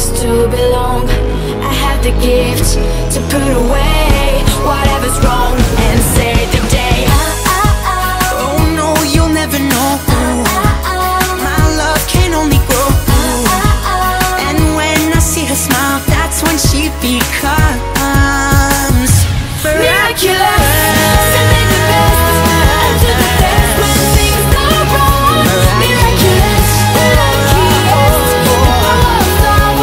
place to belong. I have the gift to put away whatever's wrong and save the day. Oh no, you'll never know. My love can only grow. And when I see her smile, that's when she becomes